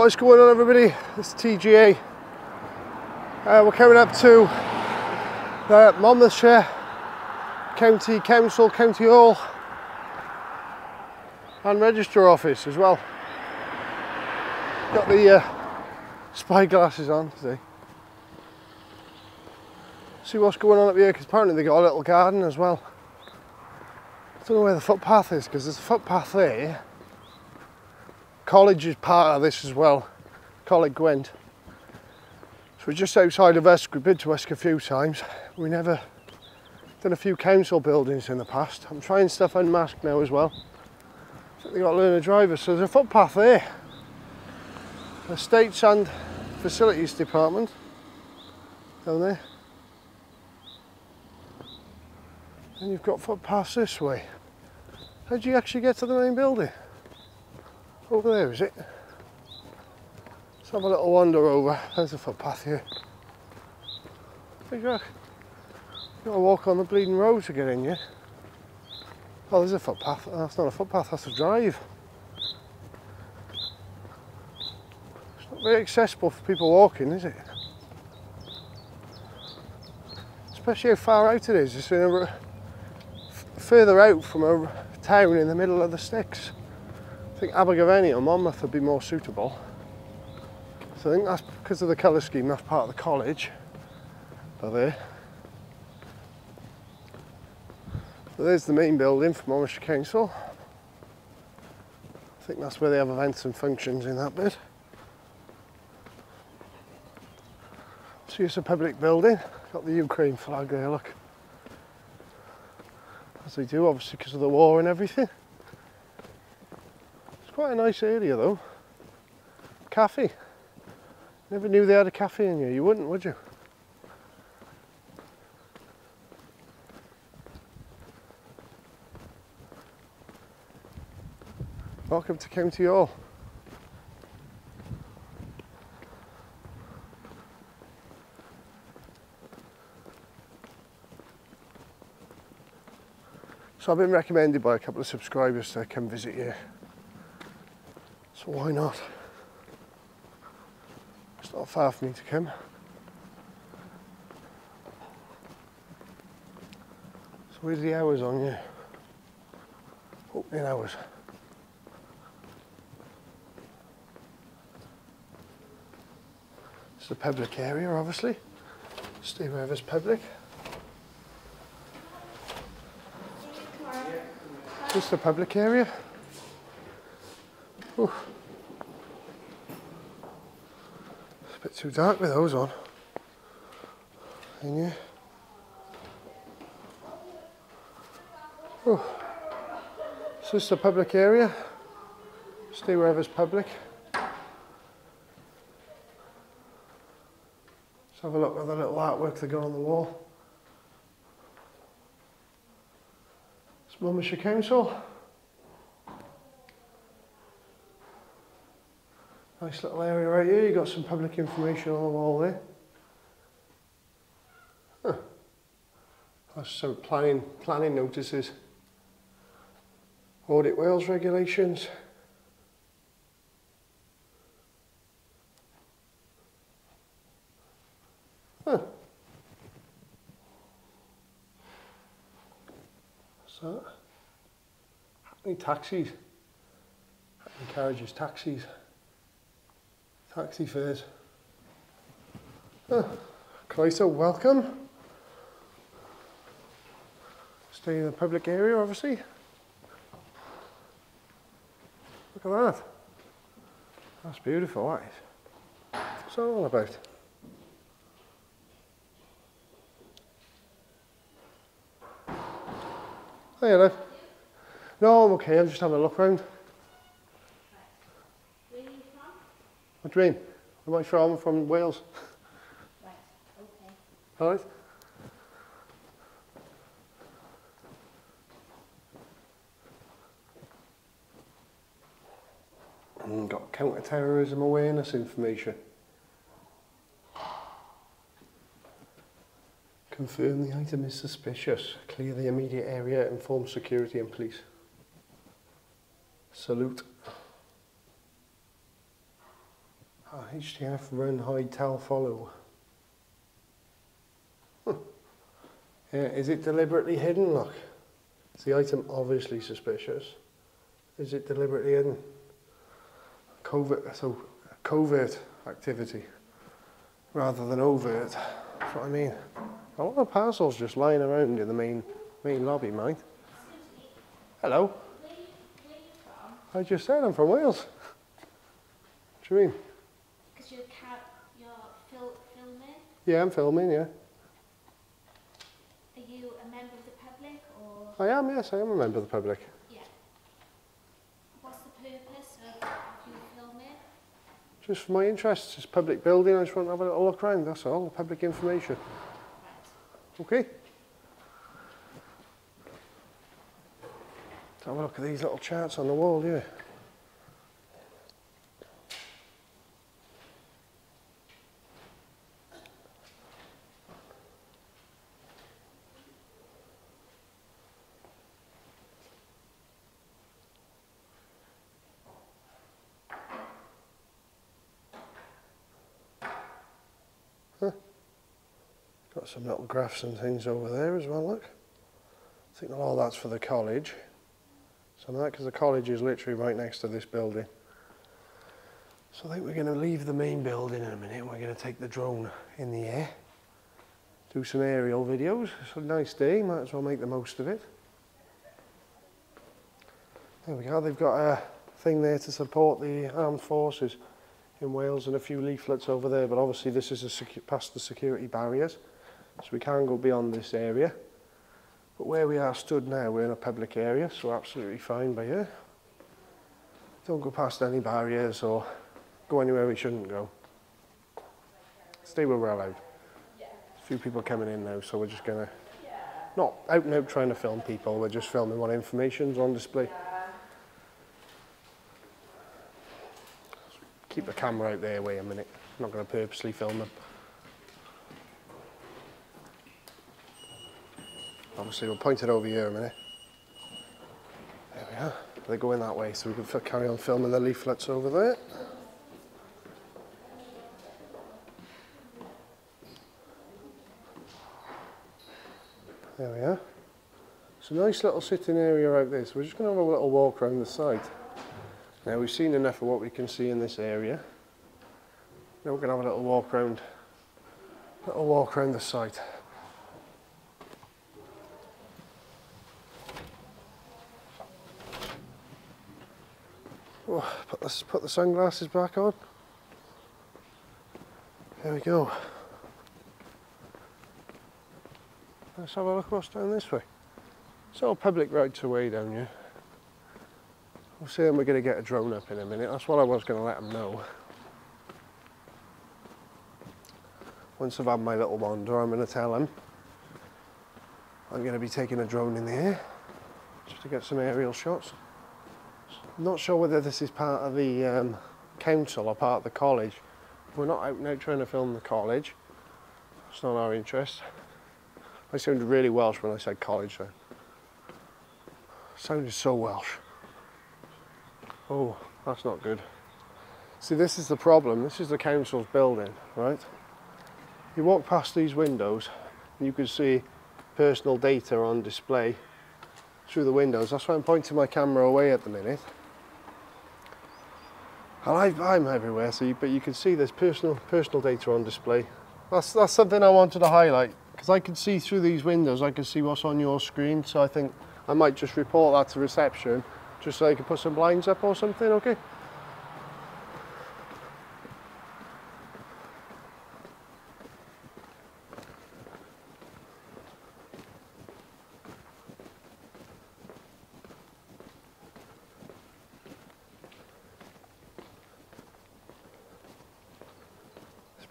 What is going on, everybody? This is TGA. We're coming up to the Monmouthshire County Council, County Hall and Register Office as well. Got the spy glasses on today. See what's going on up here, because apparently they got a little garden as well. I don't know where the footpath is, because there's a footpath there. College is part of this as well, College Gwent. So we're just outside of Esk. We've been to Esk a few times. We never done a few council buildings in the past. I'm trying stuff unmasked now as well. I think they've got learner drivers. So there's a footpath there. The Estates and Facilities Department down there. And you've got footpaths this way. How do you actually get to the main building? Over there, is it? Let's have a little wander over. There's a footpath here. Big rock. You've got to walk on the bleeding road to get in, yeah? Oh, there's a footpath. Oh, that's not a footpath, that's a drive. It's not very accessible for people walking, is it? Especially how far out it is. It's further out from a town in the middle of the sticks. I think Abergavenny or Monmouth would be more suitable. So I think that's because of the colour scheme, that's part of the college. But there. So there's the main building for Monmouthshire Council. I think that's where they have events and functions in that bit. So it's a public building. Got the Ukraine flag there, look. As they do, obviously, because of the war and everything. Quite a nice area though. Cafe. Never knew they had a cafe in here. You wouldn't, would you? Welcome to County Hall. So I've been recommended by a couple of subscribers to come visit here. So why not? It's not far for me to come. So where's the hours on here? Opening hours. It's a public area, obviously. Stay wherever's public. Just a public area. Ooh. It's a bit too dark with those on in here. Ooh. It's just a public area. Stay wherever's public. Let's have a look at the little artwork they got on the wall. It's Monmouthshire Council. Nice little area right here. You've got some public information on the wall there. Huh. That's some planning notices. Audit Wales regulations. Huh. What's that? Hackney taxis. Hackney carriages, taxis. Taxi fares. Oh, Closer, welcome. Stay in the public area, obviously. Look at that. That's beautiful, that is. What's that all about? Hey, hello. No, I'm okay, I'm just having a look around. What do you mean? Where am I from? I'm from Wales. Right, okay. Alright. And got counter-terrorism awareness information. Confirm the item is suspicious. Clear the immediate area. Inform security and police. Salute. HTF run, hide, tell, follow. Yeah, is it deliberately hidden? Look, is the item obviously suspicious? Is it deliberately hidden? Covert, so covert activity rather than overt. That's what I mean. A lot of parcels just lying around in the main lobby, mate. Hello. I just said I'm from Wales. What do you mean? Because you're filming? Yeah, I'm filming, yeah. Are you a member of the public or...? I am, yes, I am a member of the public. Yeah. What's the purpose of you filming? Just for my interests. It's public building, I just want to have a little look around, that's all. The public information. Right. Okay. Have a look at these little charts on the wall here. Huh. Got some little graphs and things over there as well, look. I think all that's for the college. Some of that, because the college is literally right next to this building. So I think we're going to leave the main building in a minute. We're going to take the drone in the air, do some aerial videos. It's a nice day, might as well make the most of it. There we go, they've got a thing there to support the armed forces in Wales and a few leaflets over there, but obviously this is past the security barriers, so we can't go beyond this area. But where we are stood now, we're in a public area, so absolutely fine by here. Don't go past any barriers or go anywhere we shouldn't go. Stay where we're allowed. A few people coming in now, so we're just going to... Not out and out trying to film people, we're just filming what information's on display. Keep the camera out there, wait a minute. I'm not going to purposely film them. Obviously, we'll point it over here a minute. There we are. They're going that way, so we can carry on filming the leaflets over there. There we are. It's a nice little sitting area out there, so we're just going to have a little walk around the side. Now, we've seen enough of what we can see in this area. Now we're going to have a little walk around the site. Oh, let's put the sunglasses back on. There we go. Let's have a look what's down this way. It's all public rights away down here. We'll see them, we're going to get a drone up in a minute. That's what I was going to let them know. Once I've had my little wander, I'm going to tell them I'm going to be taking a drone in the air just to get some aerial shots. Not sure whether this is part of the council or part of the college. We're not out now trying to film the college. It's not our interest. I sounded really Welsh when I said college then. Sounded so Welsh. Oh, that's not good. See, this is the problem. This is the council's building, right? You walk past these windows, and you can see personal data on display through the windows. That's why I'm pointing my camera away at the minute. And I'm everywhere, so but you can see there's personal data on display. That's something I wanted to highlight, because I can see through these windows, I can see what's on your screen, so I think I might just report that to reception, just so they can put some blinds up or something, okay?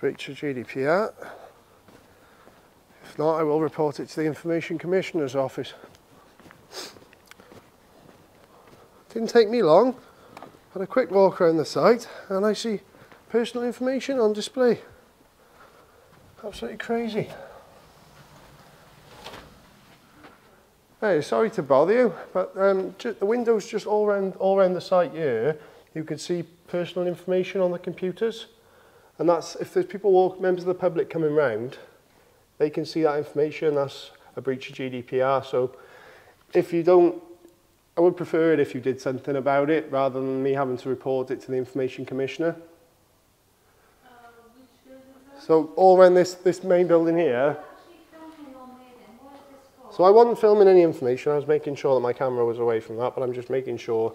Breach of GDPR. If not, I will report it to the Information Commissioner's Office. Didn't take me long. Had a quick walk around the site and I see personal information on display. Absolutely crazy. Hey, sorry to bother you, but the windows just all around the site here, you can see personal information on the computers. And that's, if there's people, members of the public coming round, they can see that information. That's a breach of GDPR. So if you don't, I would prefer it if you did something about it rather than me having to report it to the Information Commissioner. So, all around this main building here. So I wasn't filming any information. I was making sure that my camera was away from that, but I'm just making sure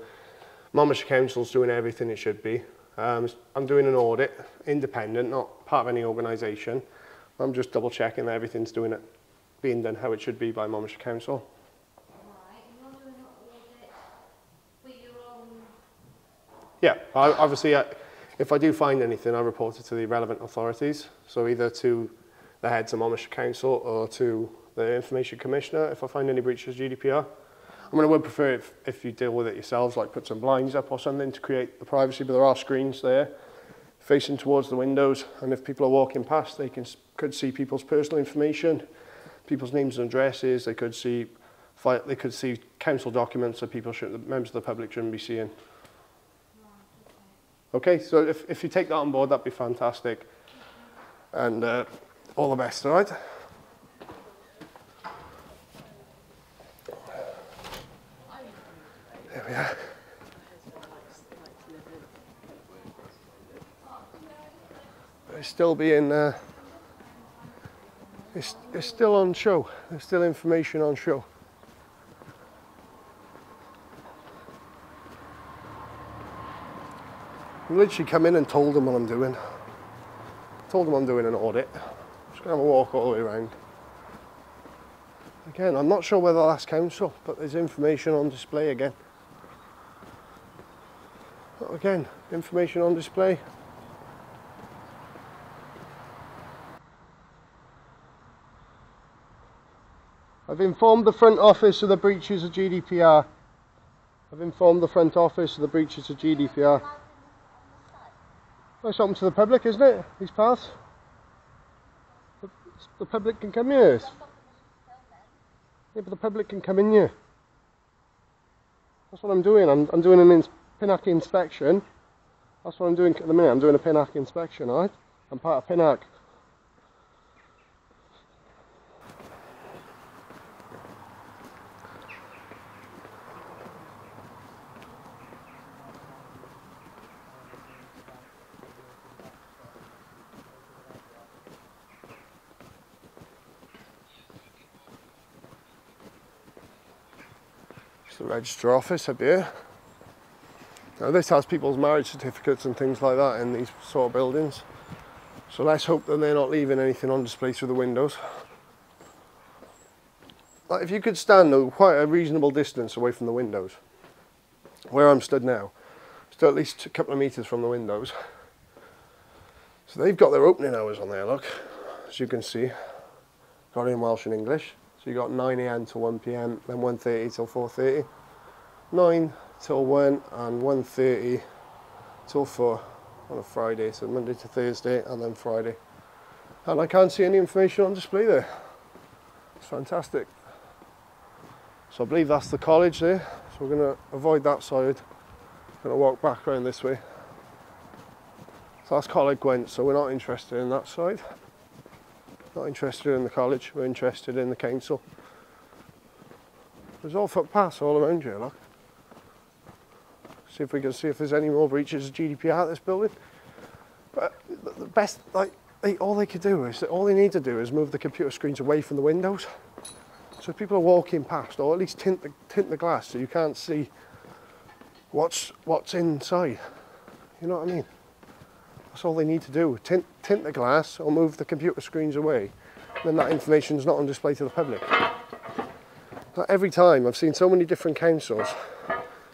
Monmouthshire Council's doing everything it should be. I'm doing an audit, independent, not part of any organisation. I'm just double checking that everything's being done how it should be by Monmouthshire Council. Yeah, obviously, if I do find anything, I report it to the relevant authorities. So either to the heads of Monmouthshire Council or to the Information Commissioner if I find any breaches of GDPR. I mean, I would prefer if you deal with it yourselves, like put some blinds up or something to create the privacy, but there are screens there facing towards the windows. And if people are walking past, they could see people's personal information, people's names and addresses. They could see, council documents that people shouldn't, members of the public shouldn't be seeing. Okay, so if you take that on board, that'd be fantastic. And all the best, all right? There we are. It's still being, it's still on show. There's still information on show. I literally come in and told them what I'm doing. Told them I'm doing an audit. Just gonna have a walk all the way around. Again, I'm not sure whether that's council, but there's information on display again. But again, information on display. I've informed the front office of the breaches of GDPR. I've informed the front office of the breaches of GDPR. Well, it's open to the public, isn't it? These paths. The public can come here. Yeah, but the public can come in here. That's what I'm doing. I'm doing an PINAC inspection. That's what I'm doing at the minute. I'm doing a PINAC inspection, alright? I'm part of PINAC. The register office up here. Now this has people's marriage certificates and things like that in these sort of buildings. So let's hope that they're not leaving anything on display through the windows. Like if you could stand quite a reasonable distance away from the windows, where I'm stood now, still at least a couple of metres from the windows. So they've got their opening hours on there, look, as you can see. Got it in Welsh and English. So you got 9 AM to 1 PM, then 1:30 till 4:30, 9 till 1 and 1:30 till 4 on a Friday, so Monday to Thursday and then Friday. And I can't see any information on display there. It's fantastic. So I believe that's the college there, so we're going to avoid that side. We're going to walk back around this way. So that's College Gwent, so we're not interested in that side. Not interested in the college, we're interested in the council. There's all footpaths all around here, look. See if we can see if there's any more breaches of GDPR at this building. But the best, like, all they could do is, all they need to do is move the computer screens away from the windows. So if people are walking past, or at least tint the glass so you can't see what's inside. You know what I mean? That's all they need to do, tint the glass or move the computer screens away. Then that information's not on display to the public. But every time, I've seen so many different councils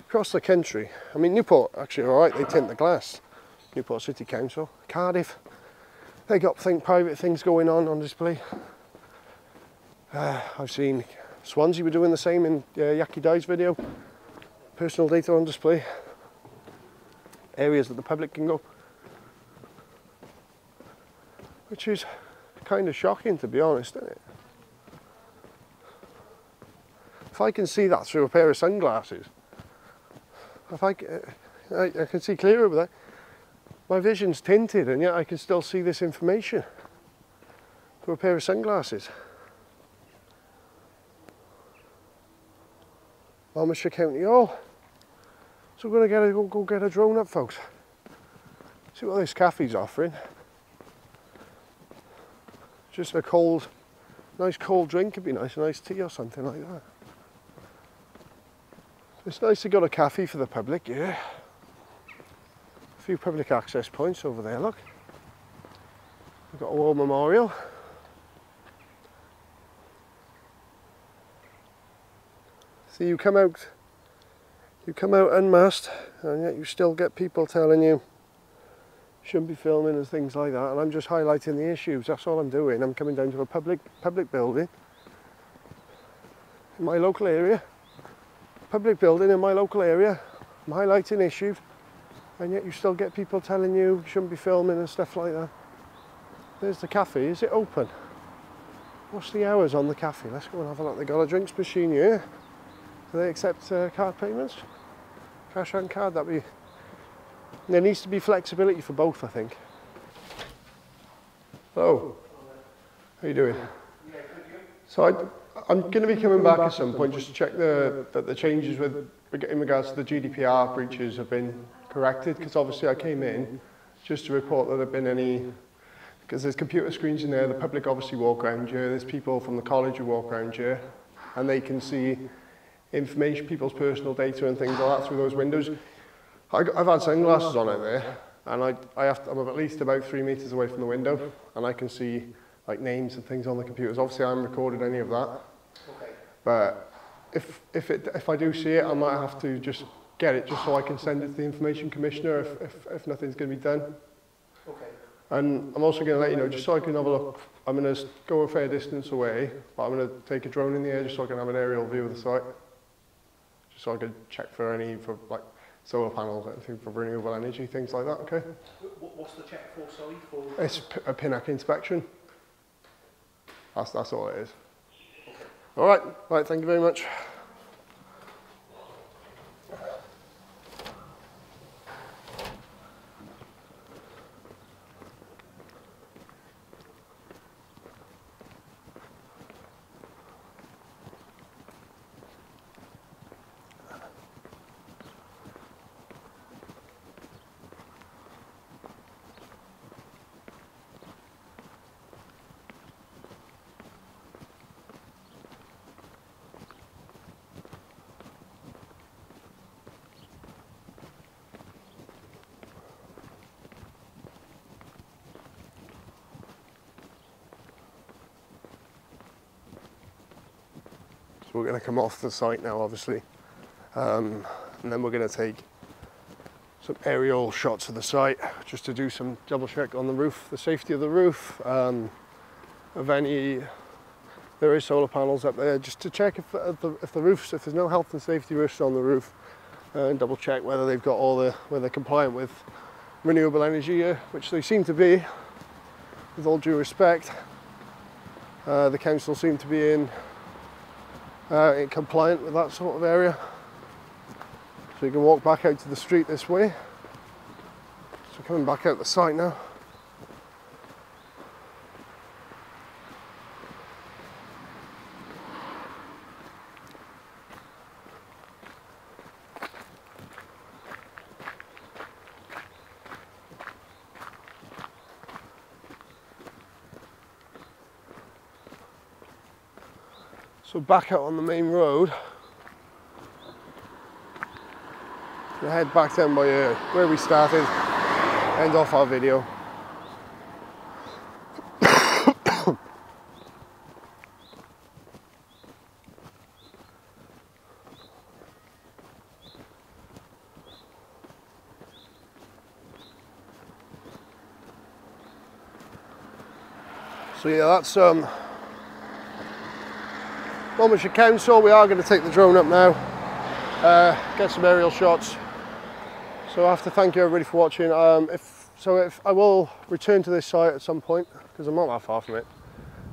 across the country. I mean, Newport, actually, all right, they tint the glass. Newport City Council, Cardiff, they got private things going on display. I've seen Swansea were doing the same in Yaki Dai's video. Personal data on display. Areas that the public can go. Which is kind of shocking, to be honest, isn't it? If I can see that through a pair of sunglasses, if I can see clearer with that, My vision's tinted and yet I can still see this information through a pair of sunglasses. Monmouthshire County Hall. So we're going to go get a drone up, folks. See what this cafe's offering. Just a cold, nice cold drink would be nice, a nice tea or something like that. It's nice to got a cafe for the public, yeah. A few public access points over there, look. We've got a war memorial. So you come out unmasked and yet you still get people telling you shouldn't be filming and things like that, and I'm just highlighting the issues, that's all I'm doing. I'm coming down to a public building in my local area. I'm highlighting issues and yet you still get people telling you shouldn't be filming and stuff like that. There's the cafe, is it open? What's the hours on the cafe? Let's go and have a look. They've got a drinks machine here. Do they accept card payments? Cash and card, that'd be... There needs to be flexibility for both, I think. Hello. How you doing? Yeah, good, you? So I'm going to be coming back at some point just to check that the changes in regards to the GDPR breaches have been corrected, because obviously I came in just to report that there have been any... Because there's computer screens in there, the public obviously walk around here, there's people from the college who walk around here, and they can see information, people's personal data and things like that through those windows. I've had sunglasses on out there, and I'm at least about 3 metres away from the window, and I can see like names and things on the computers. Obviously, I haven't recorded any of that, but if I do see it, I might have to just get it just so I can send it to the Information Commissioner if nothing's going to be done. And I'm also going to let you know, just so I can have a look, I'm going to go a fair distance away, but I'm going to take a drone in the air just so I can have an aerial view of the site. Just so I can check for any, for like solar panels, anything for renewable energy, things like that, okay? What's the check for, sorry? For? It's a PINAC inspection. That's all it is. All right, thank you very much. So we're going to come off the site now, obviously, and then we're going to take some aerial shots of the site just to do some double check on the roof, the safety of the roof, of any, there is solar panels up there, just to check if there's no health and safety risks on the roof, and double check whether they've got whether they're compliant with renewable energy, which they seem to be, with all due respect. The council seem to be compliant with that sort of area. So you can walk back out to the street this way. So we're coming back out the site now. So back out on the main road, we'll head back down by where we started, end off our video. So yeah, that's Monmouthshire Council. We are going to take the drone up now, get some aerial shots. So I have to thank you everybody for watching. If I will return to this site at some point, because I'm not that far from it,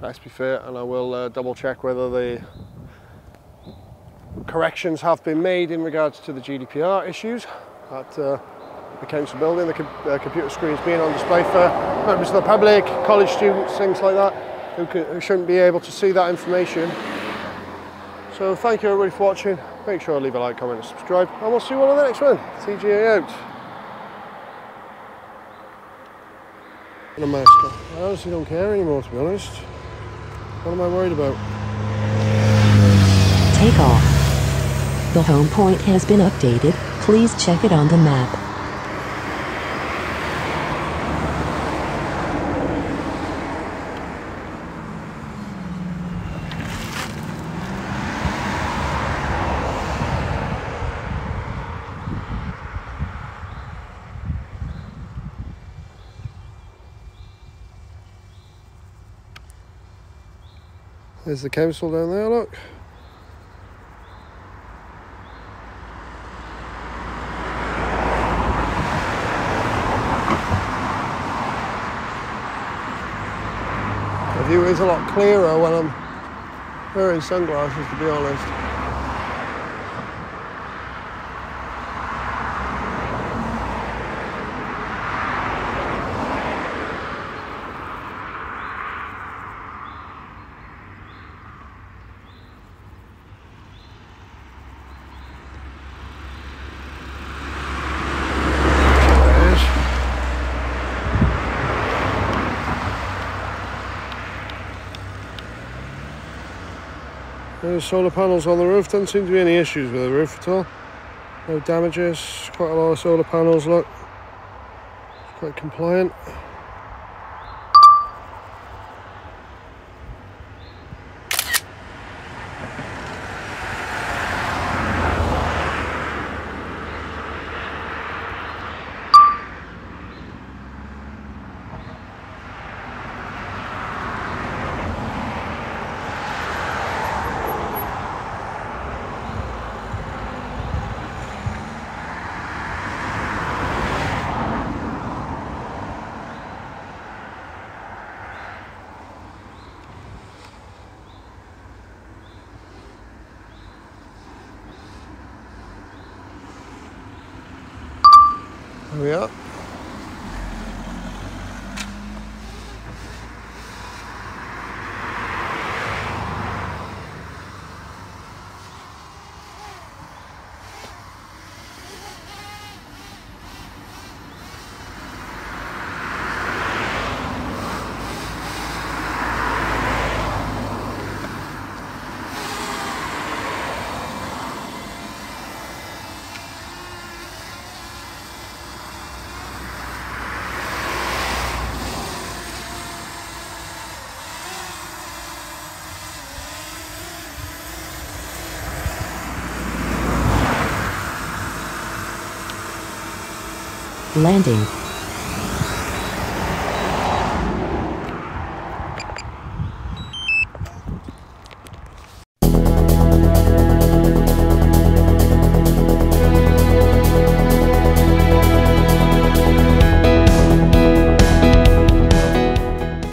let's be fair, and I will double check whether the corrections have been made in regards to the GDPR issues that the council building, the computer screens being on display for members of the public, college students, things like that, who shouldn't be able to see that information. So thank you everybody for watching. Make sure to leave a like, comment and subscribe, and we'll see you all on the next one. TGA out. I honestly don't care anymore, to be honest. What am I worried about? Take off. The home point has been updated. Please check it on the map. There's the council down there, look. The view is a lot clearer when I'm wearing sunglasses, to be honest. There's solar panels on the roof. Doesn't seem to be any issues with the roof at all. No damages. Quite a lot of solar panels, look. Quite compliant. There we are. Landing.